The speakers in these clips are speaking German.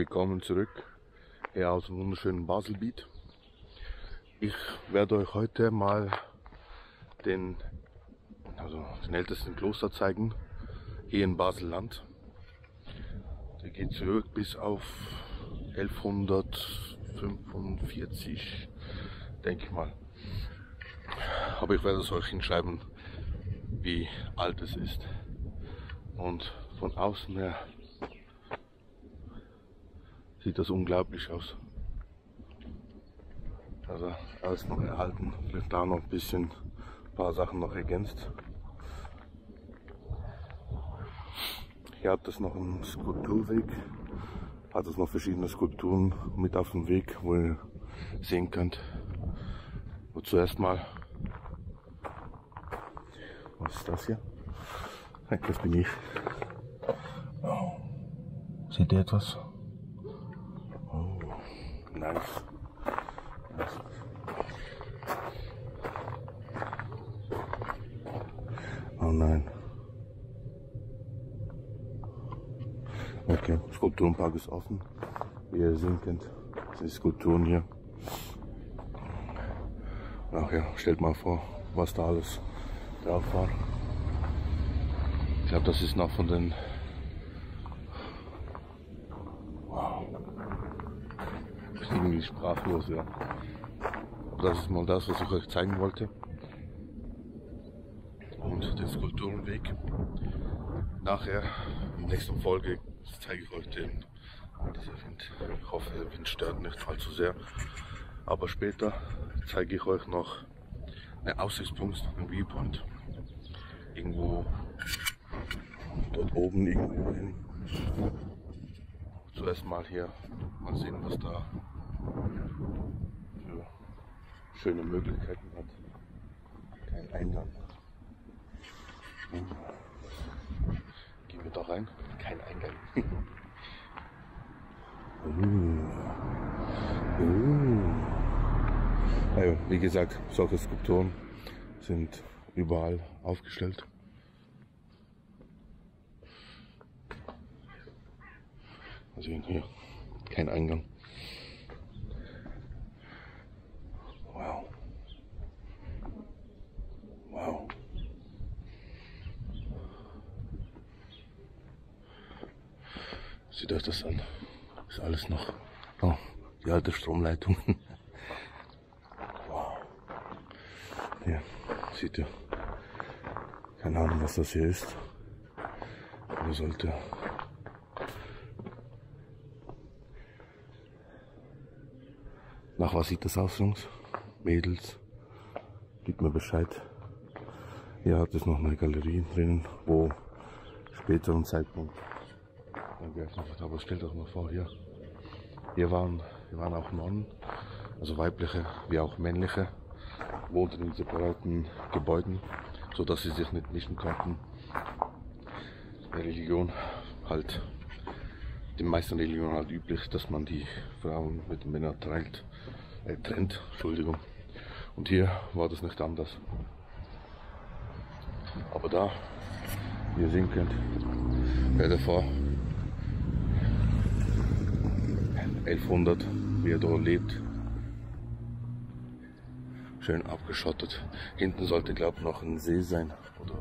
Willkommen zurück hier aus dem wunderschönen Baselbiet. Ich werde euch heute mal den ältesten Kloster zeigen, hier in Baselland. Der geht zurück bis auf 1145, denke ich mal. Aber ich werde es euch hinschreiben, wie alt es ist. Und von außen her sieht das unglaublich aus. Also alles noch erhalten, vielleicht da noch ein bisschen, ein paar Sachen noch ergänzt. Hier hat es noch einen Skulpturweg, hat es noch verschiedene Skulpturen mit auf dem Weg, wo ihr sehen könnt. Und zuerst mal, was ist das hier? Das bin ich. Oh. Seht ihr etwas? Oh, nice. Oh nein. Okay, Skulpturenpark ist offen, wie ihr sehen könnt. Das sind Skulpturen hier. Ach ja, stellt mal vor, was da alles drauf war. Ich glaube, das ist noch von den... Wow. Ich bin irgendwie sprachlos, ja. Das ist mal das, was ich euch zeigen wollte. Und den Skulpturenweg. Nachher, in der nächsten Folge, zeige ich euch den. Dieser Wind. Ich hoffe, der Wind stört nicht allzu sehr. Aber später zeige ich euch noch einen Aussichtspunkt, einen Viewpoint. Irgendwo dort oben irgendwo hin. Zuerst mal hier mal sehen, was da für schöne Möglichkeiten hat. Kein Eingang. Gehen wir da rein? Kein Eingang. Also, wie gesagt, solche Skulpturen sind überall aufgestellt. Mal sehen, hier, kein Eingang. Wow. Wow. Seht euch das an. Ist alles noch. Oh, die alte Stromleitung. Wow. Hier, seht ihr. Keine Ahnung, was das hier ist. Aber sollte. Nach was sieht das aus, Jungs? Mädels? Gebt mir Bescheid. Hier hat es noch eine Galerie drin, wo späteren Zeitpunkt. Aber stellt euch mal vor, hier waren auch Nonnen, also weibliche wie auch männliche, wohnten in separaten Gebäuden, sodass sie sich nicht mischen konnten. Die Religion halt. In den meisten Religionen halt üblich, dass man die Frauen mit den Männern trennt. Entschuldigung. Und hier war das nicht anders. Aber da, wie ihr sehen könnt, wäre vor 1100, wie er dort lebt, schön abgeschottet. Hinten sollte, glaube ich, noch ein See sein, oder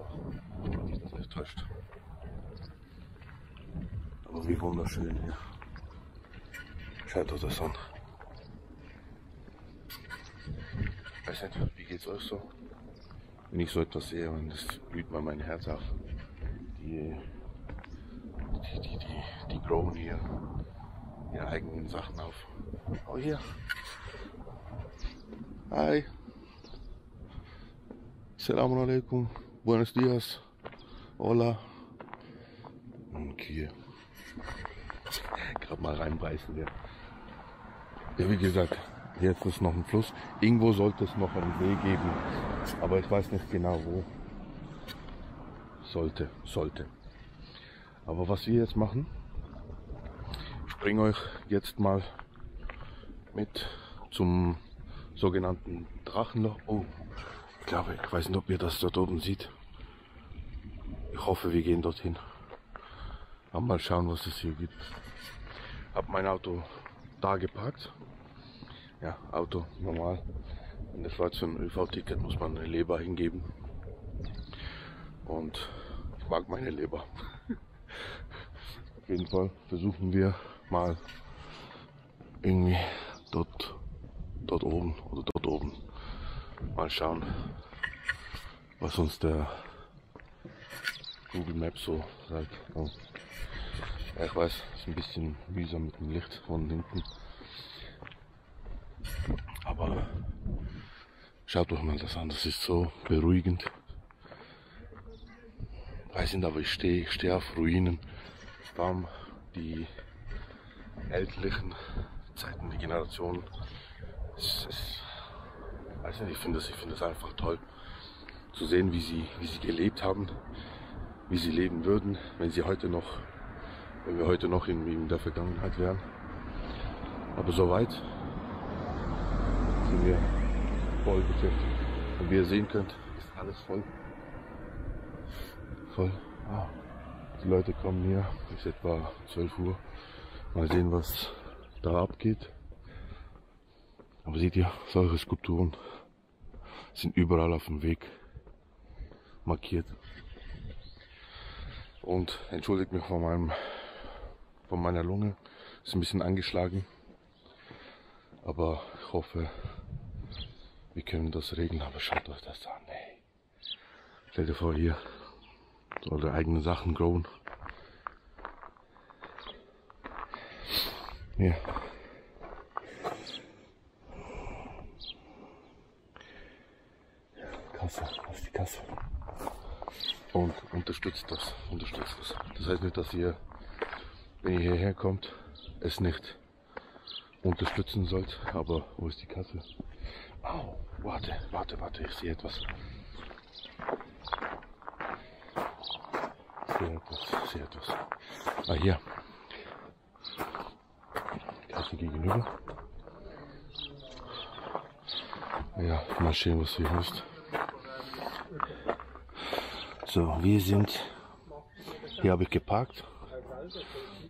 wenn mich das nicht täuscht. Aber wie wunderschön hier. Schaut euch das an. Ich weiß nicht, wie geht's euch so? Wenn ich so etwas sehe, das blüht mal mein Herz auf. Die grauen hier ihre eigenen Sachen auf. Oh hier. Hi. Assalamu alaikum. Buenos dias. Hola. Okay. Gerade mal reinbeißen wir. Ja, wie gesagt, jetzt ist noch ein Fluss. Irgendwo sollte es noch einen See geben, aber ich weiß nicht genau wo. Sollte. Aber was wir jetzt machen, ich bringe euch jetzt mal mit zum sogenannten Drachenloch. Oh, ich glaube, ich weiß nicht, ob ihr das dort oben seht. Ich hoffe, wir gehen dorthin. Mal schauen, was es hier gibt. habe mein Auto da geparkt. Ja, Auto normal. Und das war zum ÖV-Ticket, muss man eine Leber hingeben. Und ich mag meine Leber. Auf jeden Fall versuchen wir mal irgendwie dort oben oder dort oben mal schauen, was uns der Google Maps so sagt. Oh. Ja, ich weiß, es ist ein bisschen mühsam mit dem Licht von hinten. Aber schaut euch mal das an, das ist so beruhigend. Ich weiß nicht, aber ich stehe auf Ruinen. Bam, die ältlichen Zeiten, die Generationen. Weiß nicht, ich finde das einfach toll zu sehen, wie sie gelebt haben, wie sie leben würden, wenn wir heute noch in der Vergangenheit wären. Aber soweit sind wir voll beschäftigt. Und wie ihr sehen könnt, ist alles voll. Ah, die Leute kommen hier, es ist etwa 12 Uhr. Mal sehen, was da abgeht. Aber seht ihr, solche Skulpturen sind überall auf dem Weg markiert. Und entschuldigt mich von meiner Lunge, ist ein bisschen angeschlagen. Aber ich hoffe, wir können das regeln. Aber schaut euch das an, ey. Stellt euch vor, hier eure eigenen Sachen grown. Ja. Kasse, das ist die Kasse. Und unterstützt das. Das heißt nicht, dass ihr, wenn ihr hierher kommt, es nicht unterstützen sollt. Aber wo ist die Kasse? Au, warte, ich sehe etwas. Ich sehe etwas. Ah, hier. Kasse gegenüber. Ja, mal sehen, was hier ist. So, wir sind, hier habe ich geparkt,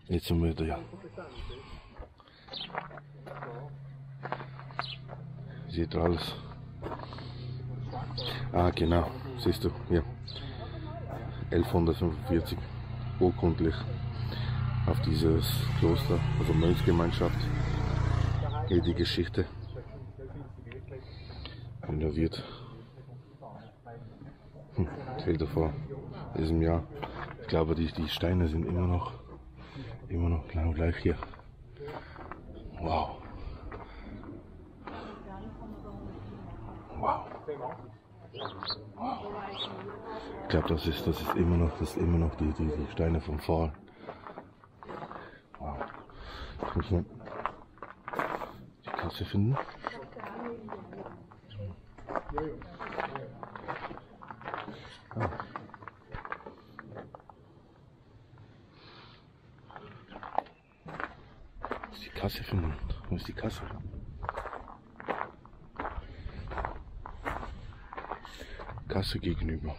jetzt sind wir da. Seht ihr alles? Ah, genau, siehst du, hier, 1145, urkundlich, auf dieses Kloster, also Mönchsgemeinschaft, hier die Geschichte, renoviert. Fehlt vor diesem Jahr. Ich glaube, die Steine sind immer noch genau gleich hier. Wow. Wow. Wow. Ich glaube, das ist immer noch die Steine von vorn. Wow. Ich muss mal die Kasse finden. Ah. Wo ist die Kasse finden? Wo ist die Kasse? Kasse gegenüber.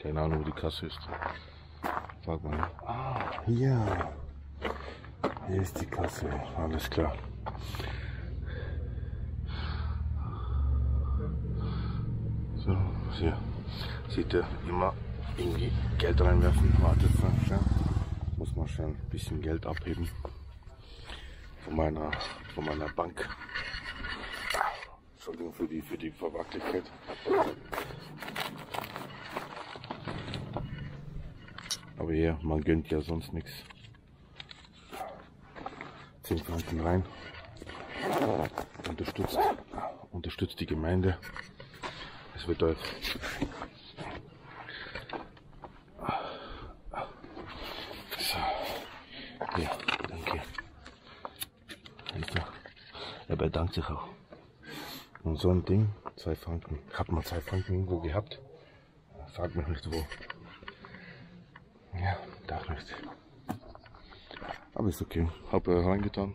Keine Ahnung, wo die Kasse ist. Frag mal. Ah, hier. Hier ist die Kasse, alles klar. So, hier. Seht ihr, immer irgendwie Geld reinwerfen. Wartet, ja. Muss man schon ein bisschen Geld abheben. Von meiner Bank. Entschuldigung für die Verwackelkeit. Aber hier, man gönnt ja sonst nichts. 10 Franken rein, unterstützt die Gemeinde, es wird euch so, ja, danke, er bedankt sich auch, und so ein Ding, 2 Franken, ich habe mal 2 Franken irgendwo gehabt, fragt mich nicht wo, ja, darf nicht. Aber ist okay, habe reingetan,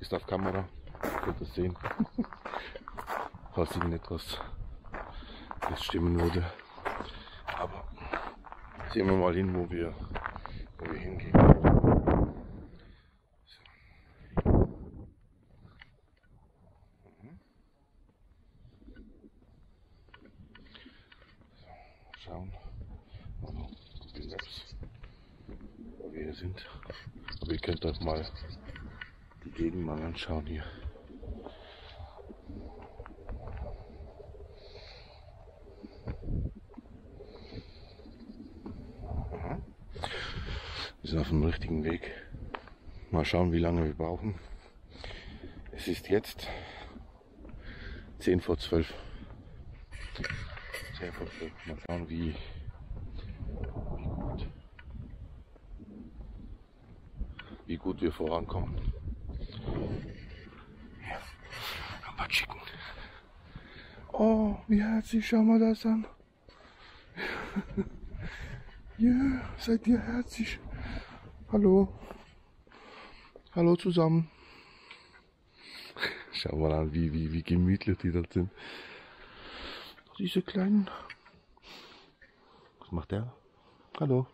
ist auf Kamera, könnt ihr es sehen, falls irgendetwas das stimmen würde. Aber sehen wir mal hin, wo wir hingehen. Schauen, wo wir hier sind. Aber ihr könnt euch mal die Gegend mal anschauen hier. Wir sind auf dem richtigen Weg. Mal schauen, wie lange wir brauchen. Es ist jetzt 10 vor 12. 10 vor 12. Mal schauen, wie gut wir vorankommen. Ja, ein paar Chicken. Oh, wie herzlich, schau mal das an. Ja, seid ihr herzlich. Hallo. Hallo zusammen. Schau mal an, wie gemütlich die dort sind. Diese kleinen. Was macht der? Hallo.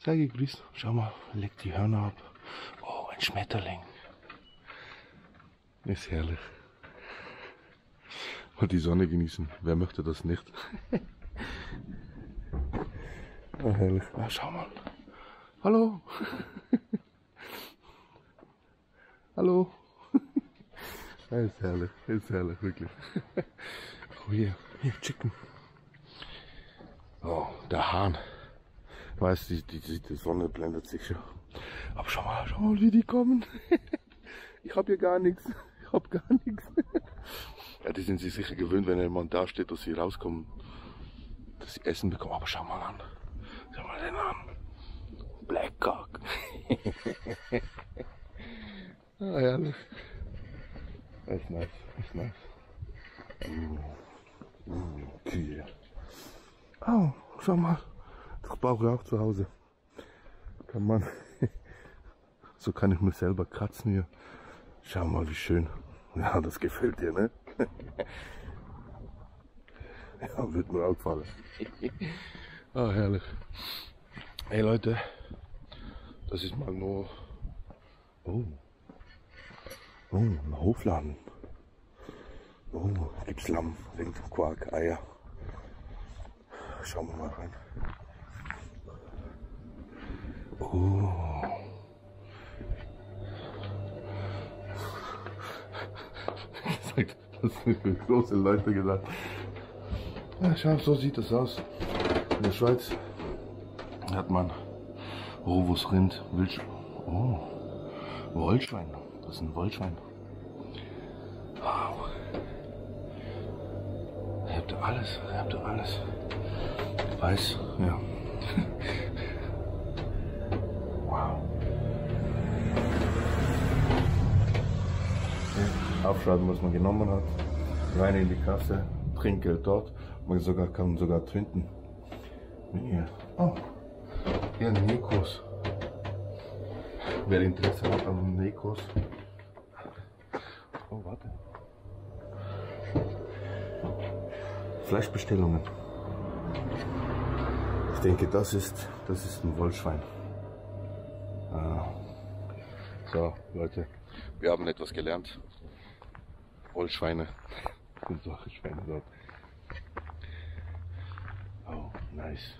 Sei gegrüßt. Schau mal, legt die Hörner ab. Oh, ein Schmetterling. Ist herrlich. Und die Sonne genießen. Wer möchte das nicht? Oh, herrlich. Na, schau mal. Hallo! Hallo! Das ist herrlich, wirklich. Oh, hier, Chicken. Oh, der Hahn. Weißt du, die Sonne blendet sich schon. Aber schau mal, wie die kommen. Ich hab hier gar nichts. Ich hab gar nichts. Ja, die sind sich sicher gewöhnt, wenn jemand da steht, dass sie rauskommen, dass sie Essen bekommen. Aber schau mal an. Schau mal den an. Blackcock. Ah, herrlich. Das ist nice, das ist nice. Kühe. Oh, schau mal. Das brauche ich auch zu Hause. Kann man. So kann ich mich selber kratzen hier. Schau mal, wie schön. Ja, das gefällt dir, ne? Ja, wird mir auffallen. Ah, herrlich. Hey Leute, das ist mal nur. Oh, ein Hofladen. Oh, gibt's Lamm, Rind, Quark, Eier. Schauen wir mal rein. Oh. Das sind für große Leute gedacht. Ja, schau, so sieht das aus. In der Schweiz hat man Rovusrind, Wildschwein. Oh, Wollschwein. Das ist ein Wollschwein. Wow. Ihr habt alles. Weiß, ja. Wow. Ja, aufschreiben, was man genommen hat. Rein in die Kasse, Trinkgeld dort. Man kann sogar trinken. Hier. Oh, hier ein Nekos. Wer Interesse hat an Nekos. Oh, warte. Fleischbestellungen. Ich denke, das ist ein Wollschwein. Ah. So, Leute, wir haben etwas gelernt. Wollschweine. Und solche Schweine dort. Oh, nice.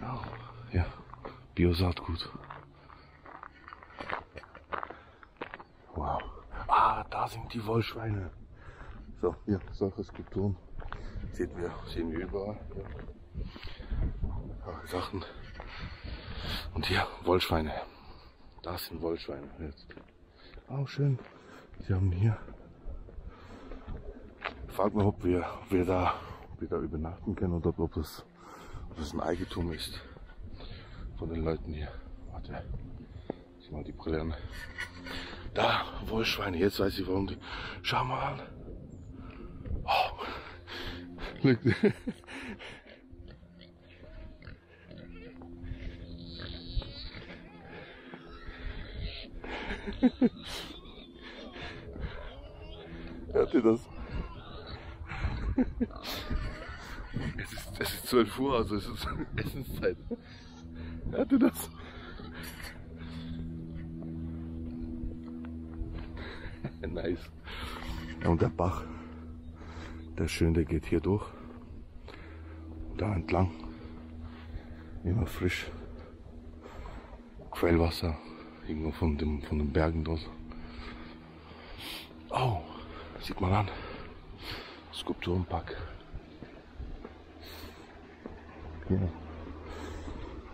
Oh, ja, Bio-Saatgut. Wow. Ah, da sind die Wollschweine. So, hier, solche Skulpturen. Sehen wir überall. Ja. Sachen. Und hier, Wollschweine. Das sind Wollschweine jetzt. Oh, schön. Sie haben hier. Frag mal, ob wir da übernachten können oder ob das ein Eigentum ist von den Leuten hier. Warte, zieh mal die Brille an. Da, Wollschweine, jetzt weiß ich warum die. Schau mal an. Oh. hatte das. Es ist 12 Uhr, also es ist Essenszeit. Er hatte das. Nice. Und der Bach, der schön, der geht hier durch. Da entlang. Immer frisch. Quellwasser. Irgendwo von den Bergen dort. Oh, sieht man an. Skulpturenpark. Hier.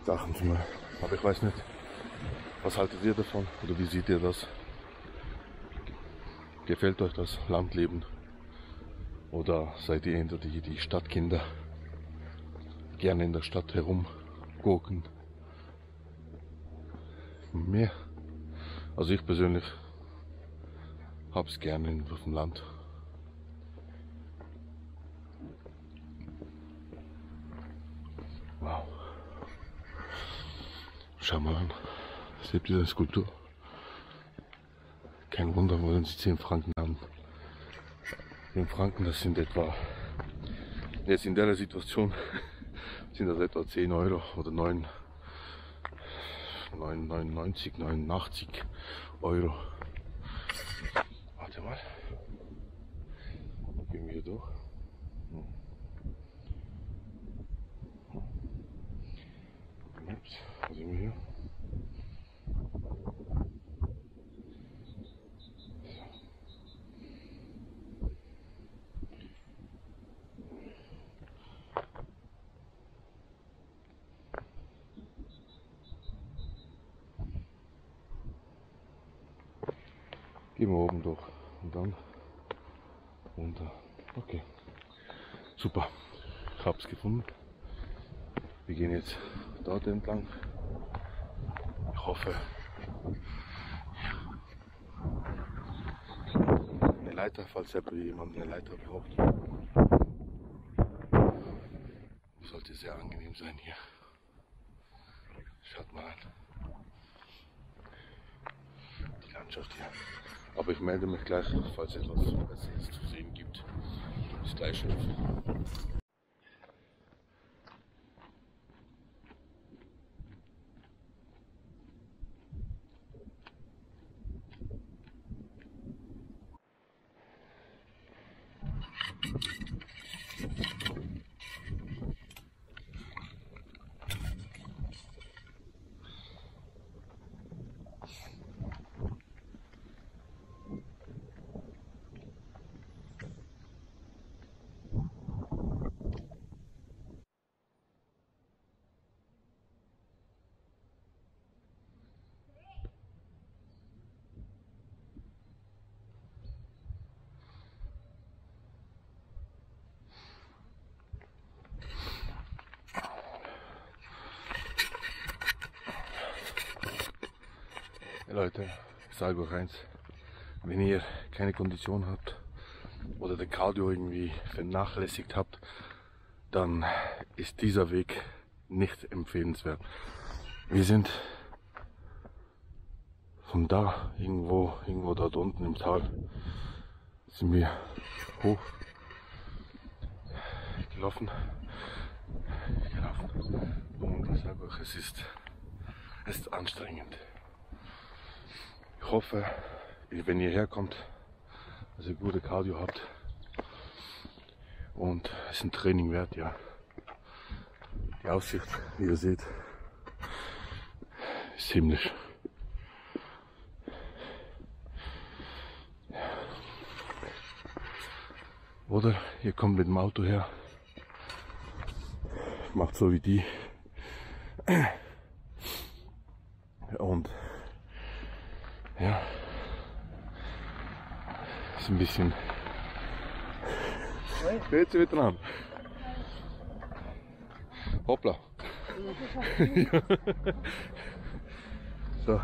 Sachen zum Beispiel. Aber ich weiß nicht, was haltet ihr davon? Oder wie seht ihr das? Gefällt euch das Landleben? Oder seid ihr hinter die Stadtkinder? Gerne in der Stadt herumgucken. Mehr. Also ich persönlich hab's gerne auf dem Land. Wow. Schau mal an. Seht ihr diese Skulptur? Kein Wunder, wollen sie 10 Franken haben. 10 Franken, das sind etwa, jetzt in der Situation, sind das etwa 10 Euro oder 89 Euro. Warte mal. Gehen wir durch. Ups, was sind wir hier? Gehen wir oben durch und dann runter. Okay, super, ich hab's gefunden. Wir gehen jetzt dort entlang. Ich hoffe, eine Leiter, falls jemand eine Leiter braucht. Sollte sehr angenehm sein hier. Schaut mal an. Die Landschaft hier. Aber ich melde mich gleich, falls etwas Besseres zu sehen gibt. Bis gleich. Leute, ich sage euch eins, wenn ihr keine Kondition habt oder der Cardio irgendwie vernachlässigt habt, dann ist dieser Weg nicht empfehlenswert. Wir sind von da, irgendwo dort unten im Tal, sind wir hoch gelaufen. Und ich sage euch, es ist anstrengend. Ich hoffe, wenn ihr herkommt, dass ihr gute Cardio habt und es ist ein Training wert, ja. Die Aussicht, wie ihr seht, ist himmlisch. Oder ihr kommt mit dem Auto her, macht so wie die und ja, ist ein bisschen. Jetzt wieder dran. Hoppla. Ja. So.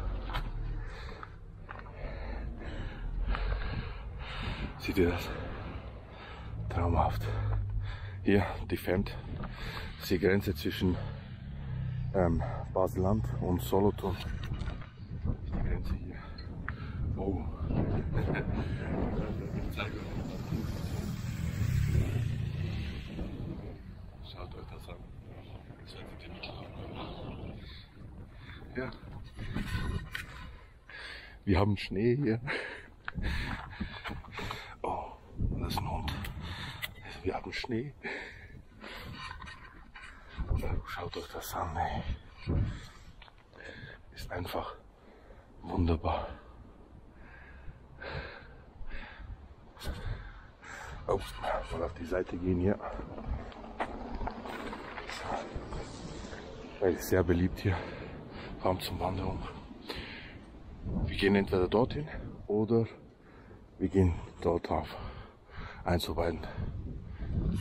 Seht ihr das? Traumhaft. Hier, die Femd. Das ist die Grenze zwischen Baselland und Solothurn. Die Grenze hier. Oh. Wir haben Schnee hier. Oh, das ist ein Hund. Wir haben Schnee. Schaut euch das an, ey. Ist einfach wunderbar. Oh, mal auf die Seite gehen hier. Weil es sehr beliebt hier, vor allem zum Wandern. Wir gehen entweder dorthin oder wir gehen dort auf. Eins zu beiden.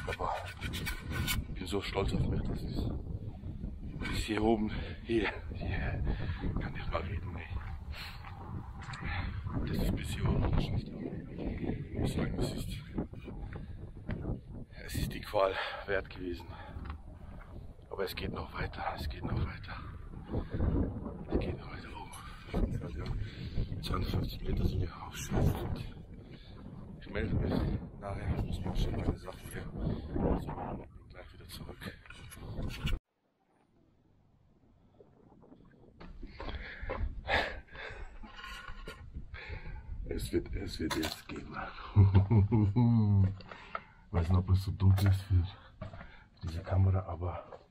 Aber ich bin so stolz auf mich, dass ich bis hier oben, hier, kann ich mal reden. Ey. Das ist bis hier oben, das ist, ich muss sagen, es ist die Qual wert gewesen. Aber es geht noch weiter, es geht noch weiter. Oh, 250 Meter sind wir auch schön. Ich melde mich nachher, ich muss noch schnell meine Sachen hier. Also, ich bin gleich wieder zurück. Es wird jetzt gehen. Ich weiß nicht, ob es so dunkel ist für diese Kamera, aber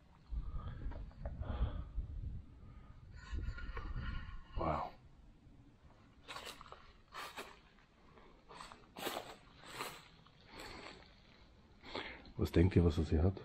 wow. Was denkt ihr, was das hier hat?